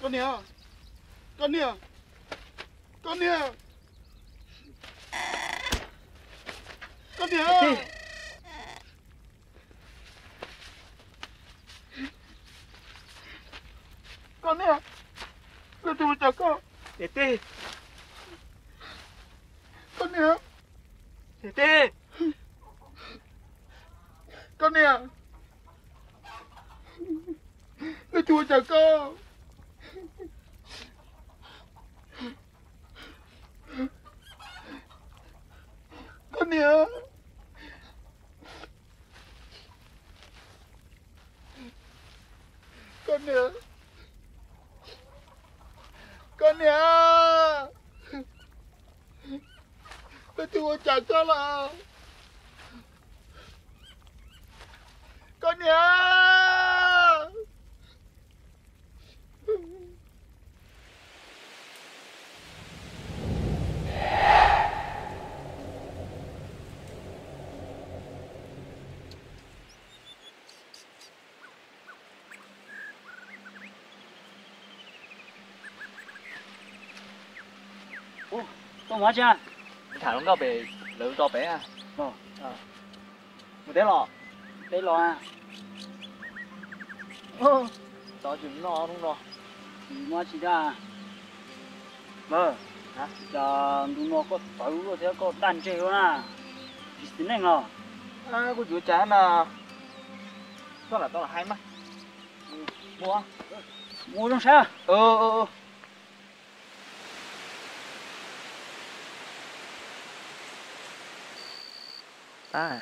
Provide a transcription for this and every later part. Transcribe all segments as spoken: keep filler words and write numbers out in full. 干娘，干娘，干娘，干娘！干娘，你对我咋搞？爹爹，干娘，爹爹，干娘。 你对我咋搞？干娘，干娘，干娘，你对我咋搞了？干娘。 Ủa, con hóa chưa? Thả con cao bể, lỡ to bé à? Ờ, ờ. Một té lò, té lò à? Ờ, đó chừng lò không lò. Chừng hóa chỉ ra. Ờ, hả? Giờ đúng nó có tàu rồi thế có đàn chơi luôn à? Biết tính này ngờ? À, cô chú trái mà. Đó là đó là hai mắt. Mua? Mua trong xe? Ờ, ờ, ờ. Ta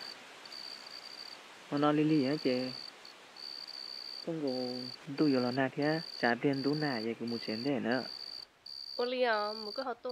mà nó li li á chị không có tôi giờ là nạt thế trả tiền đủ nạt vậy cũng một chén để nữa ô li à một cái hộp to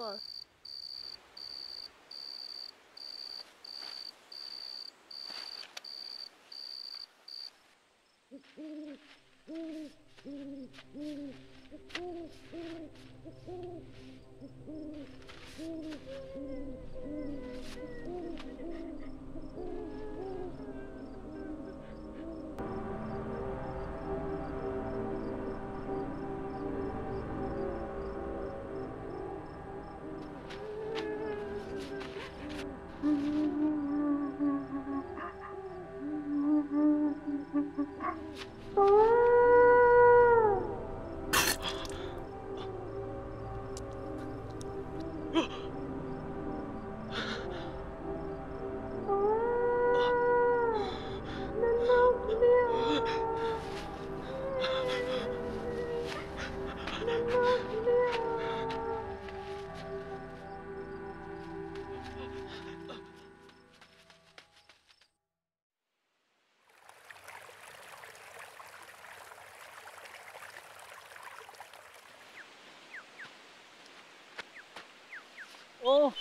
ô,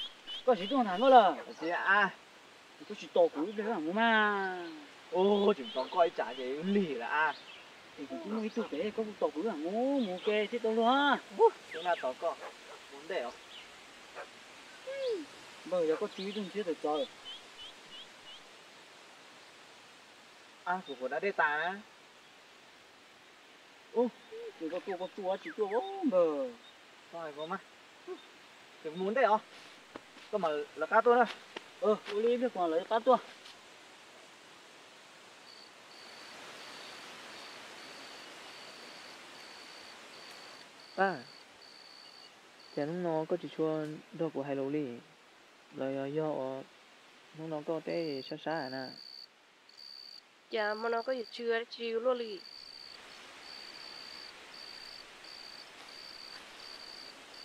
có gì trong thằng đó là gì à? Có gì to cú đấy à, mua mà. Ô, chúng tao coi trả gì lì là à. Thì cũng mấy tuổi đấy có to cú à, mua mua kê thế đâu nữa. Chúng ta tao coi, muốn để không? Bây giờ có tí trong chiếc được rồi. À, của của đã để tả. Ô, chúng ta tua con tua chỉ tua bốn bờ. Thôi có mà. Đừng muốn đấy hả? Cơ mà là cá tôi đó. Ừ, tôi đi biết còn lấy cá tôi. À, chén nó có chỉ cho đồ của hai lô đi. Lời do nó nó có té xa xa nè. Chà, mà nó có gì chưa chịu luôn đi.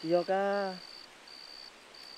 Do cá.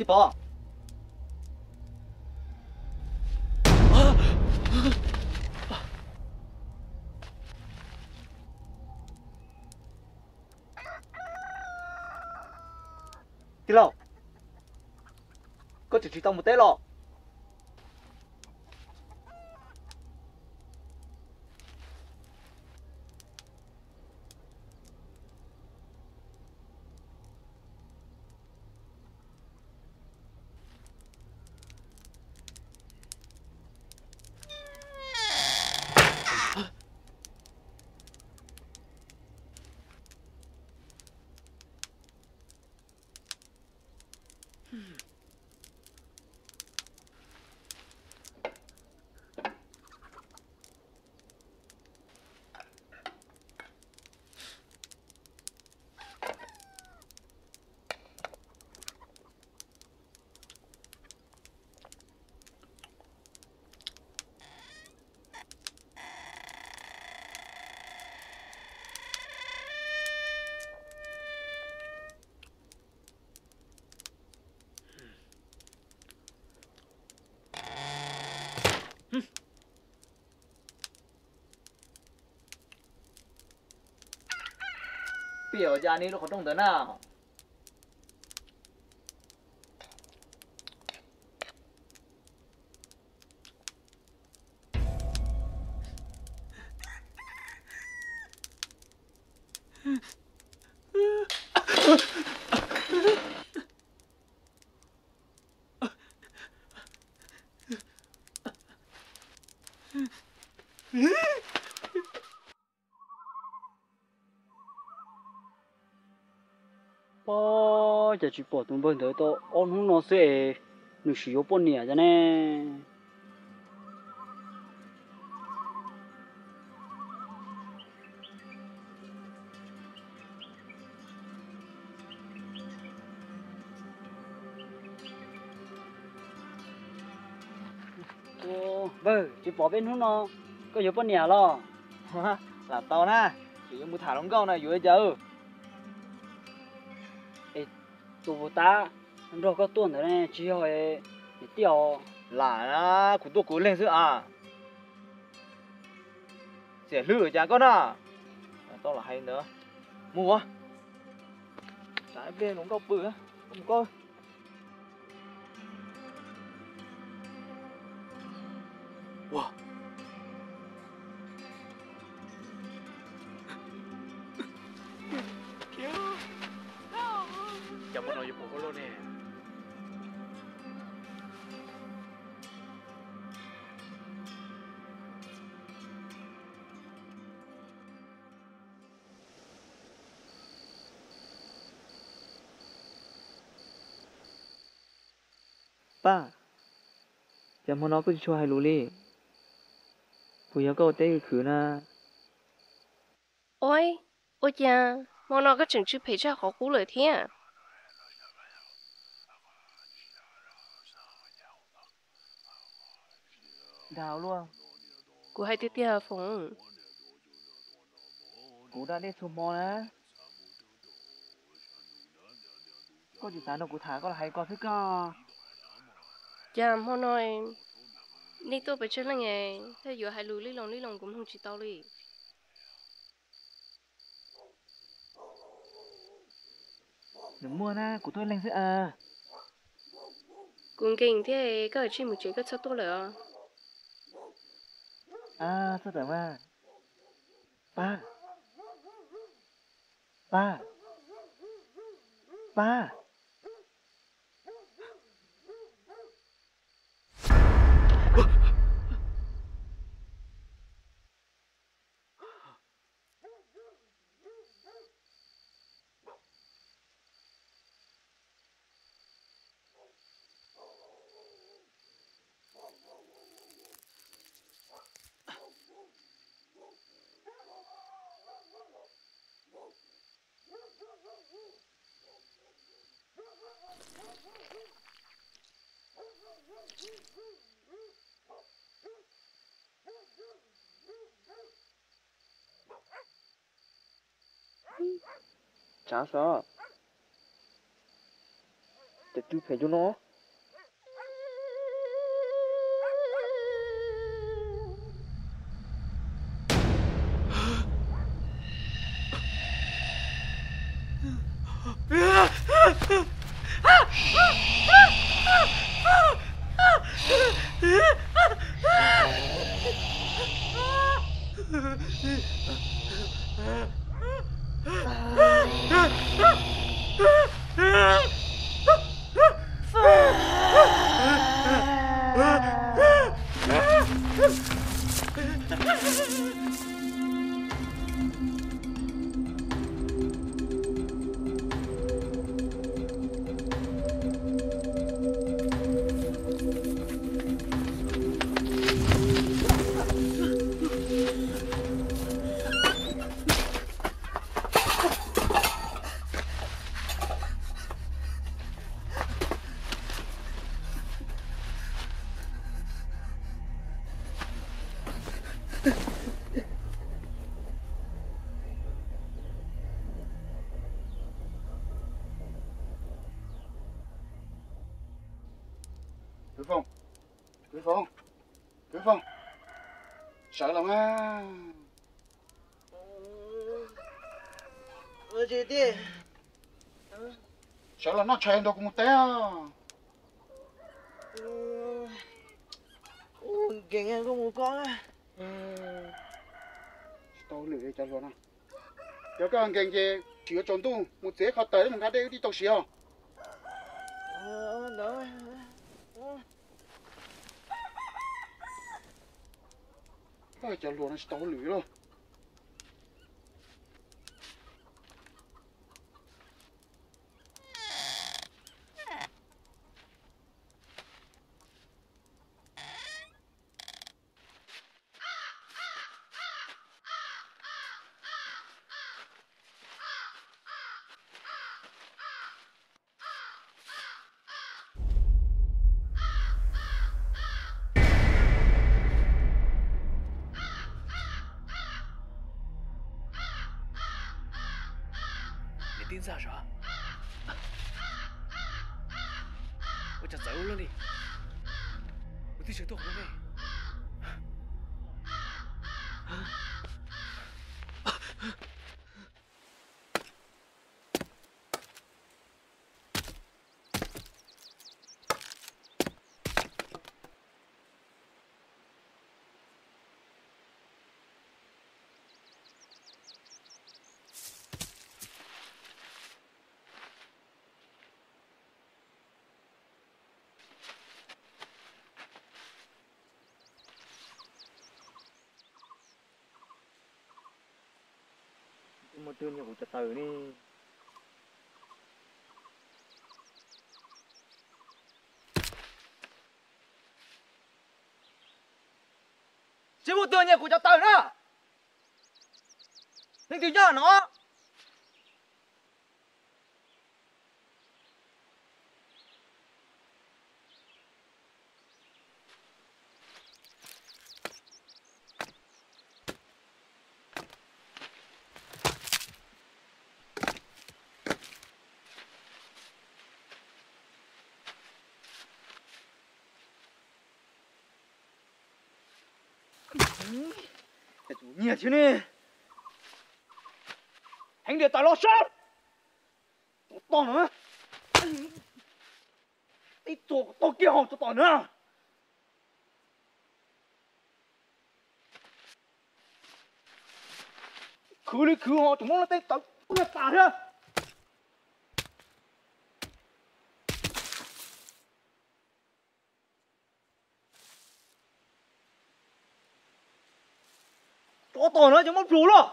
Chị Bò Chị Lâu có chỉ chỉ tông một tế lọ. Biểu già này nó có trông thế nào? Giờ chỉ bỏ tụi bên tới to, ông không nói sẽ được sử dụng bốn nẻ ra nè. Vâng, chỉ bỏ bên không nó, có dùng bốn nẻ lo. Là tao na, chỉ dùng một thả lông câu này dưới giờ. Tụi vô ta, rồi có tuần thế này chỉ hỏi tiểu là nó cũng tôi cũng lên giữa à, sẽ lừa chả con à, to là hay nữa, mua, trái bên cũng có bự á, không có. Wow. Ba, giờ mà nó cứ cho hai lú đi, buổi giờ có tới khử na. Ôi, ôi cha, mà nó cứ chừng chừ phải cho khó cú lời thế à? Đào luôn. Cú hay tiếc tiếc à phụng. Cú đã đi xuống mò nè. Có chuyện sáng đâu cú thả có là hay có thức co. Dạ, hôm nay đi tôi phải chơi là nghề, thế giờ hai lùi lý lòng lý lòng cũng không chỉ tao đi. Đừng mua na, của tôi lên giữa à. Cũng kinh thế, các ở trên một chế cất sao tốt lỡ. À, sao tưởng mà. Ba. Ba. Ba. Chả sợ. Để tôi phải cho nó. Sợ lắm á. Ờ chị đi. Sợ là nó chạy đâu cũng té á. Ừ, kìa nghe có một con á. Tao lưỡi cho luôn á. Nếu các anh kìa kìa chỉ có trốn tu, một dế khó tới mình ra đây đi tàu xí hả? Ờ, đó. Ôi chả luôn nó sẽ tao lưỡi rồi. Ra rồi, tôi chả giấu luôn đi, tôi đi chơi tôi không đi. Một tư nhiều trật tự đi. Chỉ một tư nhiều của trật tự đó. Nên từ nhỏ nó. Nhiệt chứ nè, anh để tao lo sớm, to nữa, đi tổ to kia hỏng cho to nữa. Cứ đi cứ họ chúng nó tay tao nó tả ra. Có tổ nữa chứ mất rú rồi.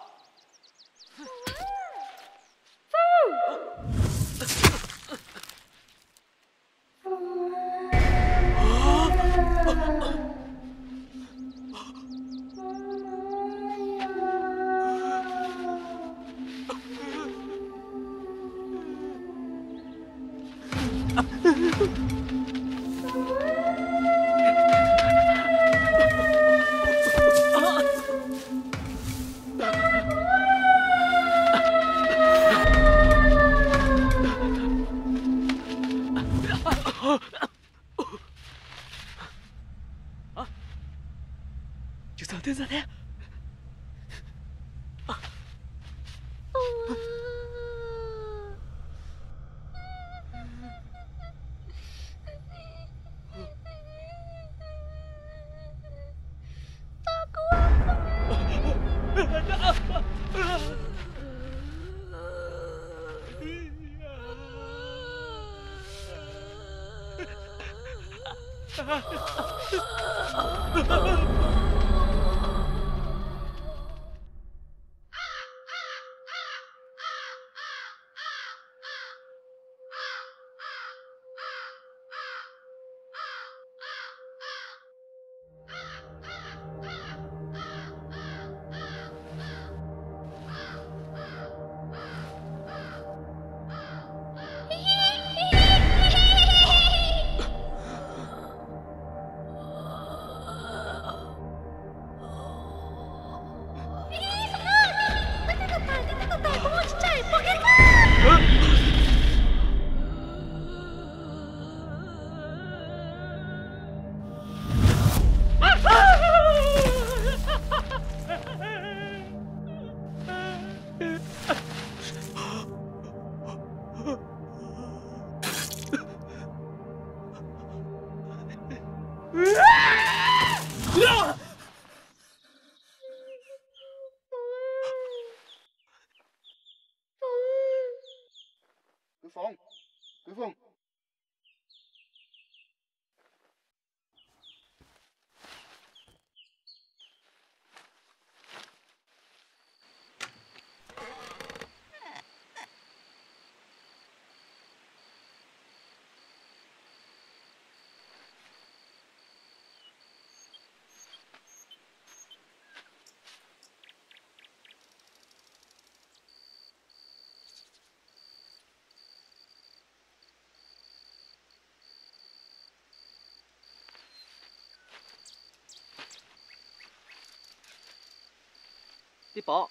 Tí bỏ,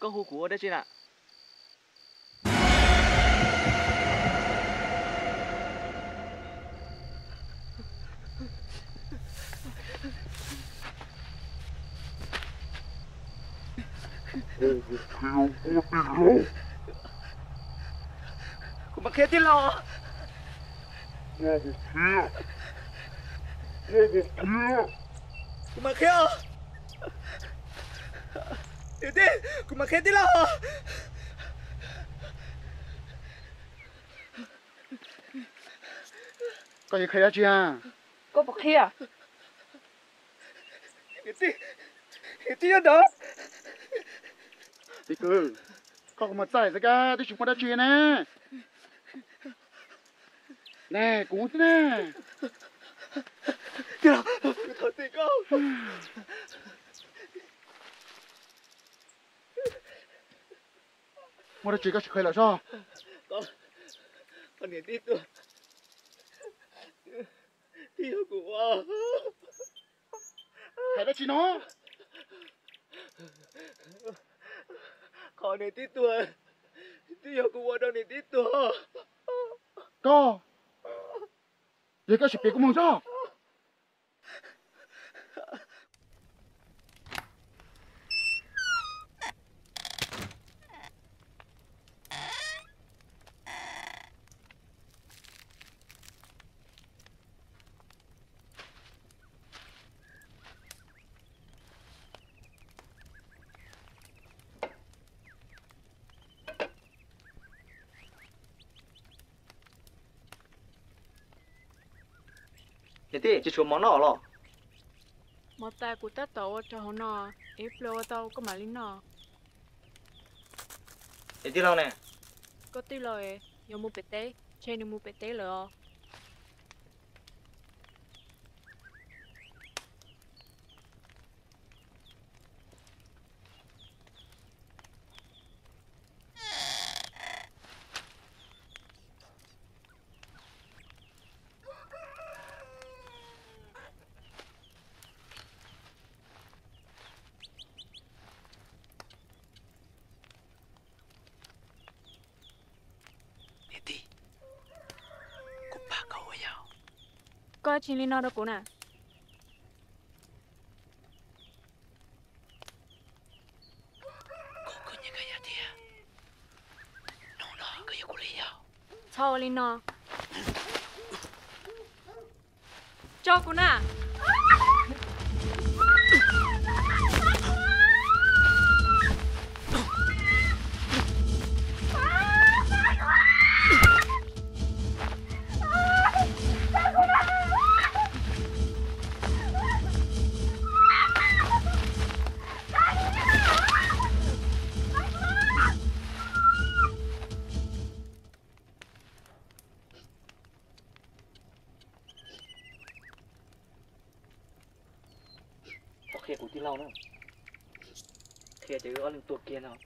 có hũ cũ ở đây trên ạ. Cũng bắt khét tí lo. Cũng bắt khét à? Yaudah, aku makan dia lah. Kau yang kaya aja. Kau pakai ya? Itu, itu ya dah. Tiga, kau cuma cai saja. Dia cuma dah cuci na. Nah, kau tu na. Dia, kau tiga.我的嘴该吃亏了是吧？哥，我年纪大，你要顾我，还得吃喏。我年纪大，你要顾我到年纪大。哥，你该是别个梦想。 Jadi, cuci mana lo? Mata aku tak tahu cakap mana, ibu atau kau malina. Jadi lo ne? Kau tu lo eh, yang mu pete, cai ni mu pete lo. Kau cili nado kuna. Kau punya gaya dia. Nona gaya kuliah. Cau lino. Cau kuna. เราเนาะเทียจะเอาหนึ่งตัวเกียร์เนาะ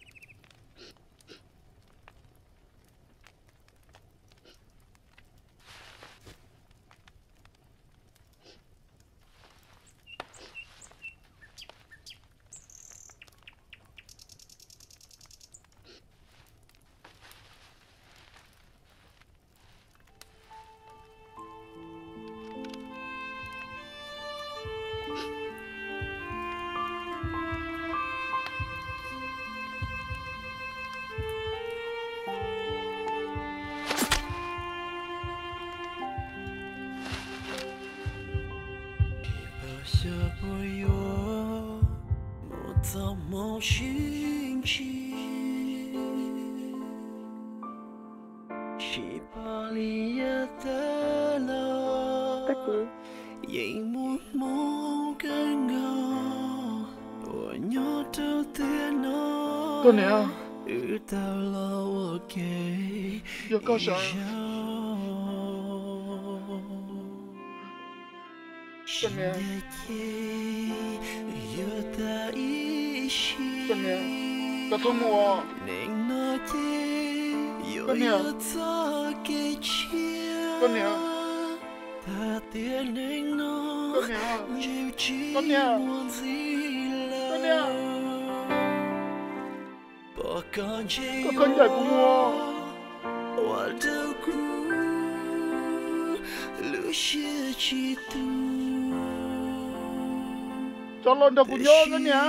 Dah punya kan ya.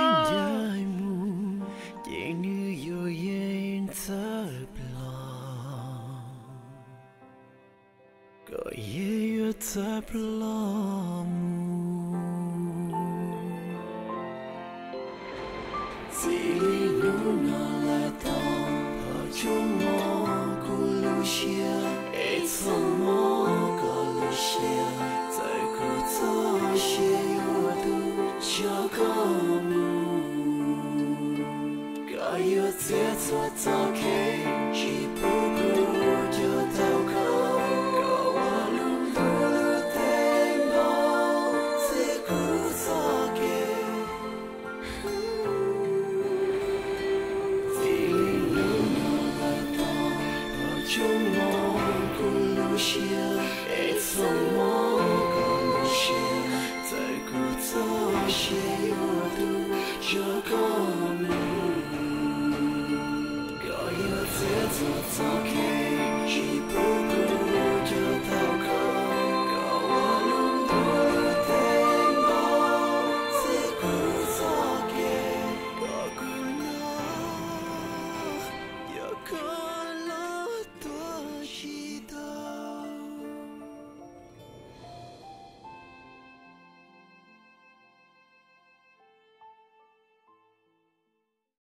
Cool.